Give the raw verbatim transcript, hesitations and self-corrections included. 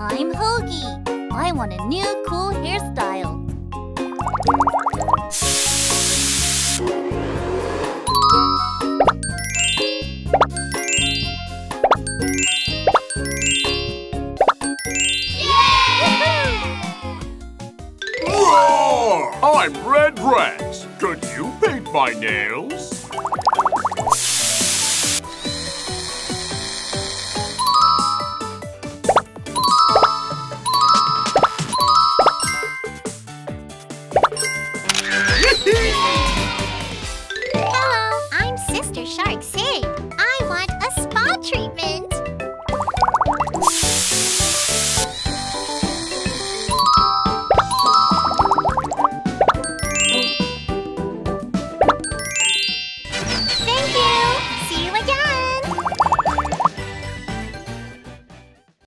I'm Hogi. I want a new cool hairstyle. Yeah! I'm Red-rex. Could you paint my nails?